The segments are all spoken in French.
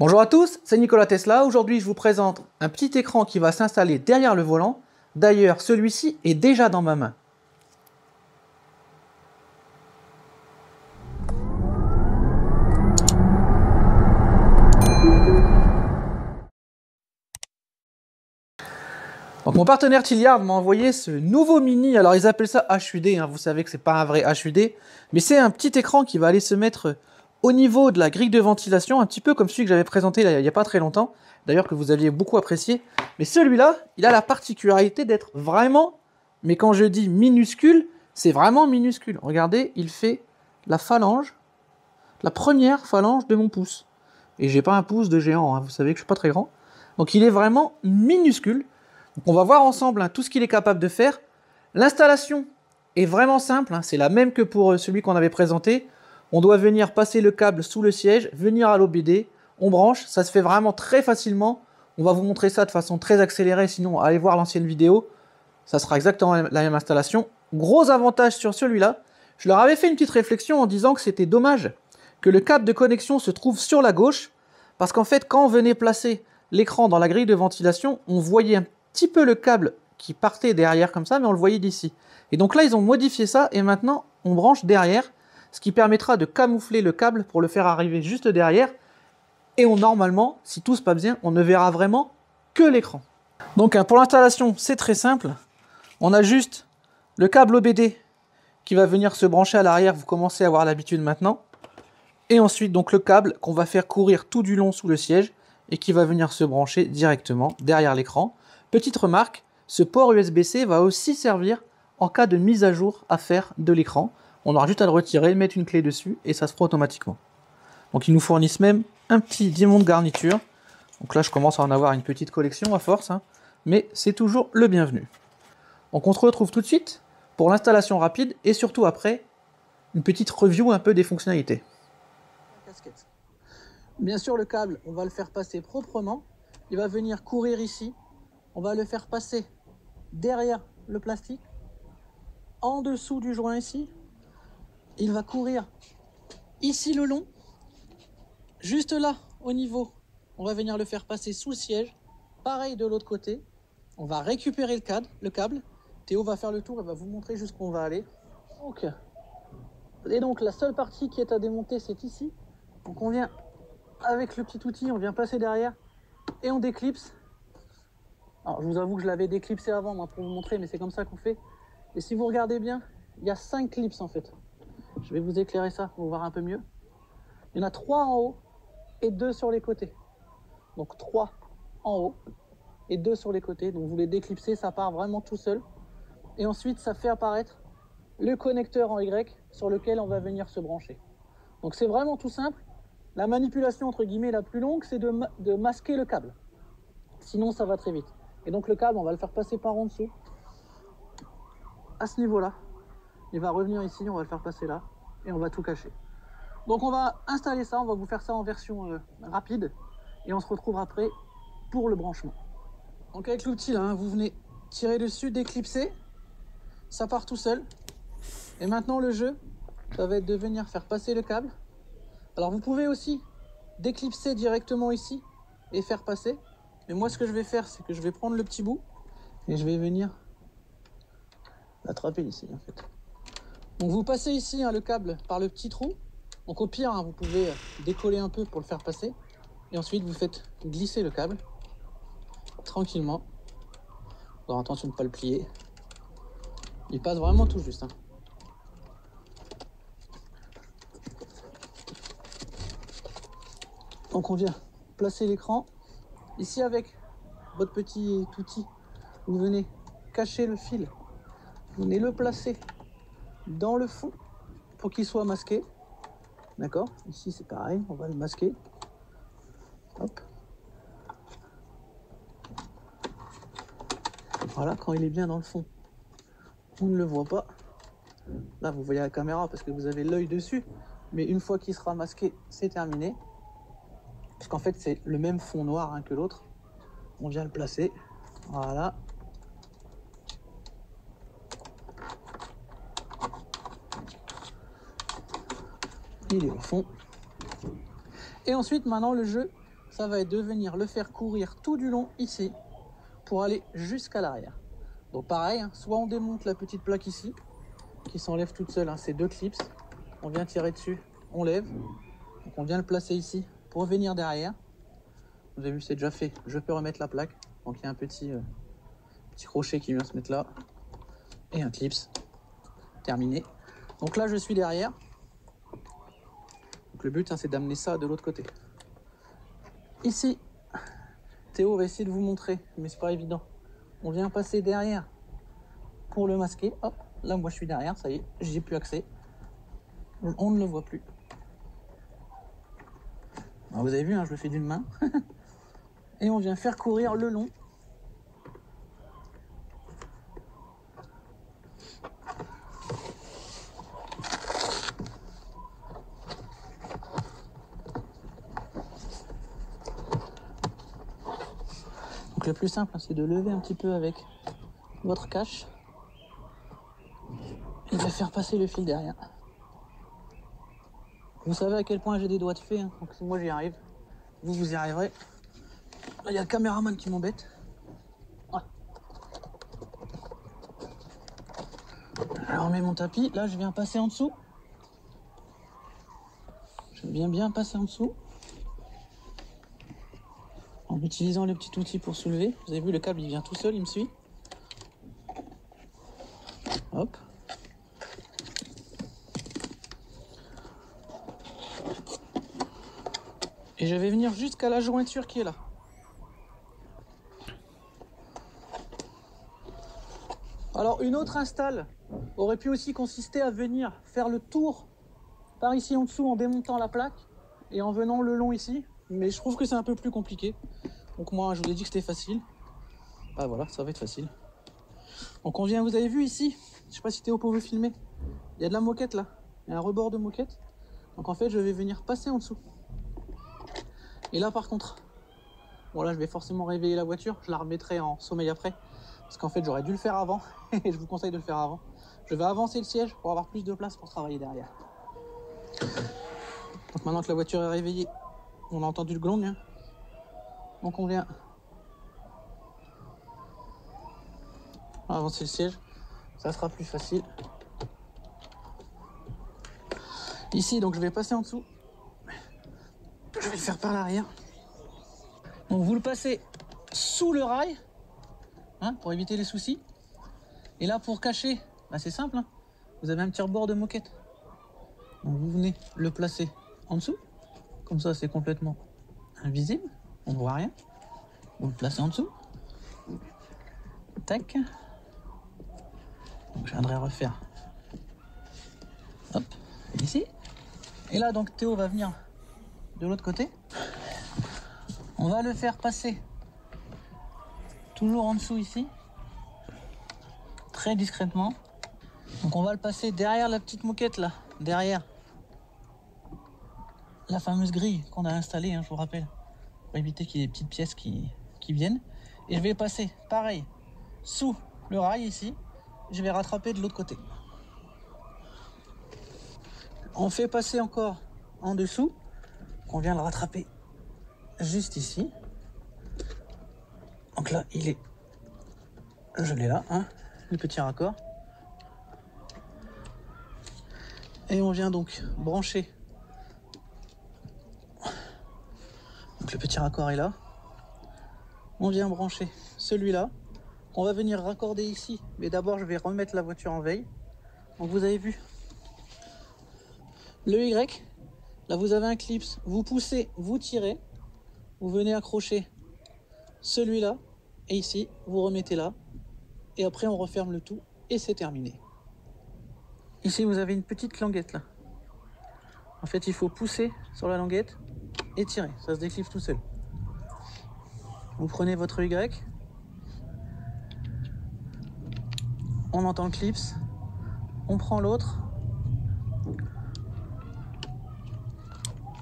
Bonjour à tous, c'est Nicolas Tesla. Aujourd'hui, je vous présente un petit écran qui va s'installer derrière le volant. D'ailleurs, celui-ci est déjà dans ma main. Donc, mon partenaire Tlyard m'a envoyé ce nouveau mini, alors ils appellent ça HUD, hein. Vous savez que c'est pas un vrai HUD, mais c'est un petit écran qui va aller se mettre au niveau de la grille de ventilation, un petit peu comme celui que j'avais présenté il n'y a pas très longtemps, d'ailleurs que vous aviez beaucoup apprécié, mais celui-là, il a la particularité d'être vraiment, mais quand je dis minuscule, c'est vraiment minuscule. Regardez, il fait la phalange, la première phalange de mon pouce, et j'ai pas un pouce de géant, hein. Vous savez que je suis pas très grand, donc il est vraiment minuscule. On va voir ensemble hein, tout ce qu'il est capable de faire. L'installation est vraiment simple, hein, c'est la même que pour celui qu'on avait présenté. On doit venir passer le câble sous le siège, venir à l'OBD, on branche, ça se fait vraiment très facilement. On va vous montrer ça de façon très accélérée, sinon allez voir l'ancienne vidéo, ça sera exactement la même installation. Gros avantage sur celui-là, je leur avais fait une petite réflexion en disant que c'était dommage que le câble de connexion se trouve sur la gauche, parce qu'en fait quand on venait placer l'écran dans la grille de ventilation, on voyait un petit peu le câble qui partait derrière comme ça, mais on le voyait d'ici. Et donc là, ils ont modifié ça et maintenant, on branche derrière, ce qui permettra de camoufler le câble pour le faire arriver juste derrière. Et on, normalement, si tout se passe bien, on ne verra vraiment que l'écran. Donc hein, pour l'installation, c'est très simple. On a juste le câble OBD qui va venir se brancher à l'arrière, vous commencez à avoir l'habitude maintenant. Et ensuite, donc le câble qu'on va faire courir tout du long sous le siège et qui va venir se brancher directement derrière l'écran. Petite remarque, ce port USB-C va aussi servir en cas de mise à jour à faire de l'écran. On aura juste à le retirer, mettre une clé dessus et ça se fera automatiquement. Donc ils nous fournissent même un petit diamant de garniture. Donc là je commence à en avoir une petite collection à force, hein, mais c'est toujours le bienvenu. Donc on se retrouve tout de suite pour l'installation rapide et surtout après une petite review un peu des fonctionnalités. Bien sûr le câble, on va le faire passer proprement. Il va venir courir ici. On va le faire passer derrière le plastique, en dessous du joint ici. Il va courir ici le long, juste là au niveau. On va venir le faire passer sous le siège. Pareil de l'autre côté. On va récupérer le câble. Théo va faire le tour et va vous montrer jusqu'où on va aller. Donc, et donc la seule partie qui est à démonter, c'est ici. Donc on vient avec le petit outil, on vient passer derrière et on déclipse. Alors, je vous avoue que je l'avais déclipsé avant moi pour vous montrer, mais c'est comme ça qu'on fait. Et si vous regardez bien, il y a 5 clips en fait. Je vais vous éclairer ça pour voir un peu mieux. Il y en a 3 en haut et 2 sur les côtés. Donc 3 en haut et 2 sur les côtés. Donc vous les déclipsez, ça part vraiment tout seul. Et ensuite, ça fait apparaître le connecteur en Y sur lequel on va venir se brancher. Donc c'est vraiment tout simple. La manipulation entre guillemets la plus longue, c'est de masquer le câble. Sinon, ça va très vite. Et donc le câble, on va le faire passer par en dessous, à ce niveau-là. Il va revenir ici, on va le faire passer là, et on va tout cacher. Donc on va installer ça, on va vous faire ça en version rapide, et on se retrouve après pour le branchement. Donc avec l'outil, là, hein, vous venez tirer dessus, déclipser, ça part tout seul. Et maintenant le jeu, ça va être de venir faire passer le câble. Alors vous pouvez aussi déclipser directement ici, et faire passer. Mais moi, ce que je vais faire, c'est que je vais prendre le petit bout et je vais venir l'attraper ici, en fait. Donc, vous passez ici hein, le câble par le petit trou. Donc, au pire, hein, vous pouvez décoller un peu pour le faire passer. Et ensuite, vous faites glisser le câble tranquillement. Faut avoir attention de ne pas le plier. Il passe vraiment tout juste. Hein. Donc, on vient placer l'écran. Ici, avec votre petit outil, vous venez cacher le fil, vous venez le placer dans le fond pour qu'il soit masqué. D'accord? Ici, c'est pareil, on va le masquer. Hop. Voilà, quand il est bien dans le fond, on ne le voit pas. Là, vous voyez la caméra parce que vous avez l'œil dessus, mais une fois qu'il sera masqué, c'est terminé. Parce qu'en fait, c'est le même fond noir hein, que l'autre. On vient le placer. Voilà. Il est au fond. Et ensuite, maintenant, le jeu, ça va être de venir le faire courir tout du long ici pour aller jusqu'à l'arrière. Donc pareil, hein, soit on démonte la petite plaque ici qui s'enlève toute seule, hein, ces deux clips, on vient tirer dessus, on lève, donc on vient le placer ici pour venir derrière. Vous avez vu, c'est déjà fait, je peux remettre la plaque, donc il y a un petit crochet qui vient se mettre là et un clips, terminé. Donc là je suis derrière, donc le but, hein, c'est d'amener ça de l'autre côté. Ici, Théo va essayer de vous montrer, mais c'est pas évident. On vient passer derrière pour le masquer. Hop, là moi je suis derrière, ça y est, j'ai plus accès. On ne le voit plus. Alors, vous avez vu, hein, je le fais d'une main. Et on vient faire courir le long. Le plus simple, c'est de lever un petit peu avec votre cache et de faire passer le fil derrière. Vous savez à quel point j'ai des doigts de fée, hein, donc si moi j'y arrive, vous y arriverez. Là, il y a le caméraman qui m'embête. Ouais. Je remets mon tapis, là je viens passer en dessous. Je viens bien passer en dessous. En utilisant le petit outil pour soulever, vous avez vu le câble, il vient tout seul, il me suit. Hop. Et je vais venir jusqu'à la jointure qui est là. Alors une autre install aurait pu aussi consister à venir faire le tour par ici en dessous en démontant la plaque et en venant le long ici. Mais je trouve que c'est un peu plus compliqué. Donc moi je vous ai dit que c'était facile. Bah voilà, ça va être facile. Donc on vient, vous avez vu ici, je sais pas si Théo peut vous filmer, il y a de la moquette là, il y a un rebord de moquette. Donc en fait je vais venir passer en dessous. Et là par contre, bon là je vais forcément réveiller la voiture, je la remettrai en sommeil après. Parce qu'en fait j'aurais dû le faire avant, et je vous conseille de le faire avant. Je vais avancer le siège pour avoir plus de place pour travailler derrière. Donc maintenant que la voiture est réveillée, on a entendu le glong, hein. Donc on vient avancer le siège, ça sera plus facile. Ici, donc je vais passer en dessous, je vais le faire par l'arrière. Donc vous le passez sous le rail, hein, pour éviter les soucis. Et là pour cacher, bah c'est simple, hein. Vous avez un petit rebord de moquette. Donc vous venez le placer en dessous. Comme ça, c'est complètement invisible, on ne voit rien. Vous le placez en dessous. Tac. Donc, je viendrai refaire. Hop, ici. Et là, donc Théo va venir de l'autre côté. On va le faire passer toujours en dessous ici, très discrètement. Donc, on va le passer derrière la petite moquette là, derrière. La fameuse grille qu'on a installée, hein, je vous rappelle, pour éviter qu'il y ait des petites pièces qui viennent. Et je vais passer, pareil, sous le rail ici, je vais rattraper de l'autre côté. On fait passer encore en dessous, qu'on vient le rattraper juste ici. Donc là, il est, je l'ai là, hein, le petit raccord. Et on vient donc brancher. Donc le petit raccord est là, on vient brancher celui-là, on va venir raccorder ici, mais d'abord je vais remettre la voiture en veille. Donc vous avez vu le Y, là vous avez un clips, vous poussez, vous tirez, vous venez accrocher celui-là, et ici vous remettez là, et après on referme le tout, et c'est terminé. Ici vous avez une petite languette là, en fait il faut pousser sur la languette, et tirer, ça se déclipse tout seul. Vous prenez votre Y, on entend le clips, on prend l'autre,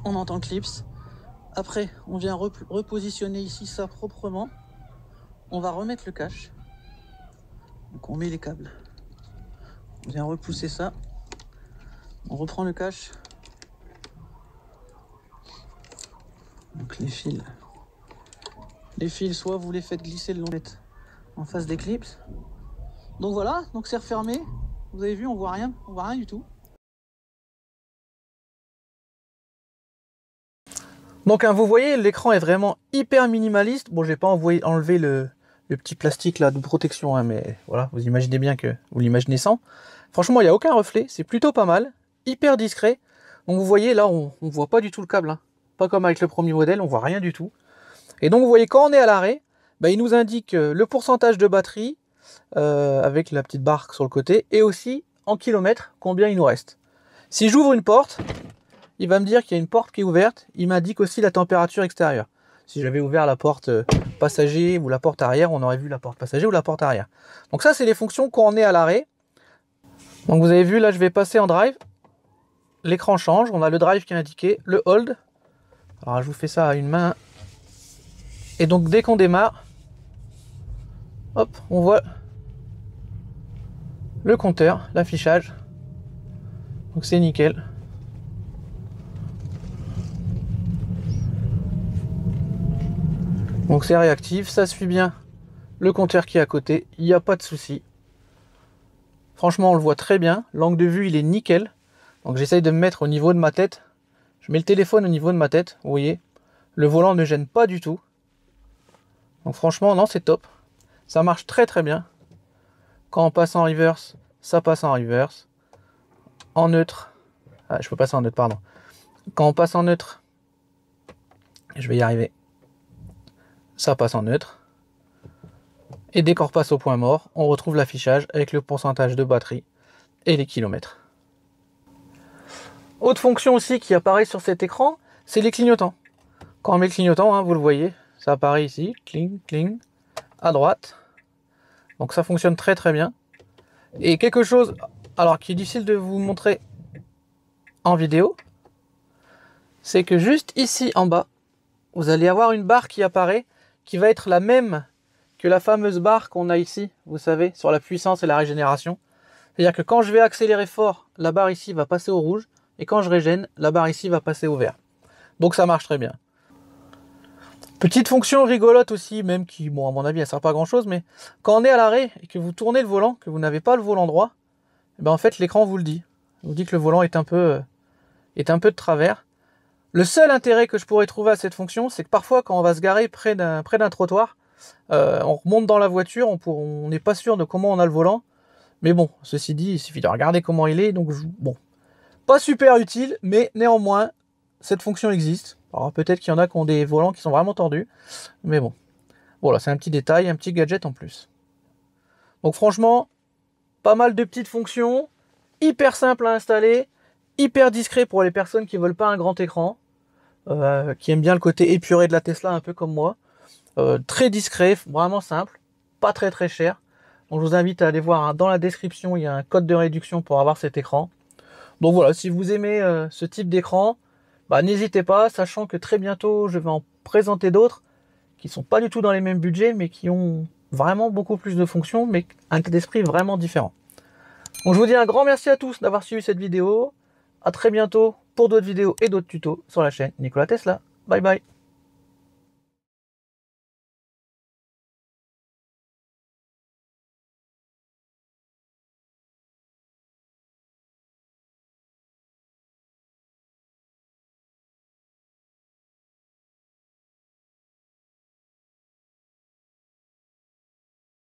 on entend le clips, après on vient repositionner ici ça proprement, on va remettre le cache, donc on met les câbles, on vient repousser ça, on reprend le cache. Donc les fils les fils, soit vous les faites glisser le long en face des clips. Donc voilà, donc c'est refermé. Vous avez vu, on voit rien du tout. Donc hein, vous voyez, l'écran est vraiment hyper minimaliste. Bon, je n'ai pas enlevé le petit plastique là de protection, hein, mais voilà, vous imaginez bien que vous l'imaginez sans. Franchement, il n'y a aucun reflet, c'est plutôt pas mal, hyper discret. Donc vous voyez, là, on ne voit pas du tout le câble, hein. Pas comme avec le premier modèle, on voit rien du tout. Et donc vous voyez, quand on est à l'arrêt, bah, il nous indique le pourcentage de batterie, avec la petite barre sur le côté, et aussi en kilomètres, combien il nous reste. Si j'ouvre une porte, il va me dire qu'il y a une porte qui est ouverte, il m'indique aussi la température extérieure. Si j'avais ouvert la porte passager ou la porte arrière, on aurait vu la porte passager ou la porte arrière. Donc ça, c'est les fonctions quand on est à l'arrêt. Donc vous avez vu, là je vais passer en drive, l'écran change, on a le drive qui est indiqué, le hold. Alors je vous fais ça à une main. Et donc dès qu'on démarre, hop, on voit le compteur, l'affichage. Donc c'est nickel. Donc c'est réactif, ça suit bien le compteur qui est à côté, il n'y a pas de souci. Franchement, on le voit très bien, l'angle de vue il est nickel. Donc j'essaye de me mettre au niveau de ma tête. Je mets le téléphone au niveau de ma tête, vous voyez. Le volant ne gêne pas du tout. Donc franchement, non, c'est top. Ça marche très très bien. Quand on passe en reverse, ça passe en reverse. En neutre, ah, je peux passer en neutre, pardon. Quand on passe en neutre, je vais y arriver. Ça passe en neutre. Et dès qu'on repasse au point mort, on retrouve l'affichage avec le pourcentage de batterie et les kilomètres. Autre fonction aussi qui apparaît sur cet écran, c'est les clignotants. Quand on met le clignotant, hein, vous le voyez, ça apparaît ici, cling, cling, à droite. Donc ça fonctionne très très bien. Et quelque chose, alors qui est difficile de vous montrer en vidéo, c'est que juste ici en bas, vous allez avoir une barre qui apparaît, qui va être la même que la fameuse barre qu'on a ici, vous savez, sur la puissance et la régénération. C'est-à-dire que quand je vais accélérer fort, la barre ici va passer au rouge, et quand je régène, la barre ici va passer au vert. Donc ça marche très bien. Petite fonction rigolote aussi, même qui, bon, à mon avis, elle ne sert pas à grand-chose, mais quand on est à l'arrêt et que vous tournez le volant, que vous n'avez pas le volant droit, et bien en fait, l'écran vous le dit. Il vous dit que le volant est un peu de travers. Le seul intérêt que je pourrais trouver à cette fonction, c'est que parfois, quand on va se garer près d'un trottoir, on remonte dans la voiture, on n'est pas sûr de comment on a le volant. Mais bon, ceci dit, il suffit de regarder comment il est. Donc, bon, pas super utile, mais néanmoins, cette fonction existe. Alors, peut-être qu'il y en a qui ont des volants qui sont vraiment tordus. Mais bon, voilà, c'est un petit détail, un petit gadget en plus. Donc, franchement, pas mal de petites fonctions, hyper simples à installer, hyper discret pour les personnes qui ne veulent pas un grand écran. Qui aime bien le côté épuré de la Tesla, un peu comme moi. Très discret, vraiment simple, pas très très cher. Donc je vous invite à aller voir, hein, dans la description, il y a un code de réduction pour avoir cet écran. Donc voilà, si vous aimez ce type d'écran, bah, n'hésitez pas, sachant que très bientôt, je vais en présenter d'autres qui ne sont pas du tout dans les mêmes budgets, mais qui ont vraiment beaucoup plus de fonctions, mais un état d'esprit vraiment différent. Donc je vous dis un grand merci à tous d'avoir suivi cette vidéo. À très bientôt pour d'autres vidéos et d'autres tutos sur la chaîne Nicolas Tesla. Bye bye.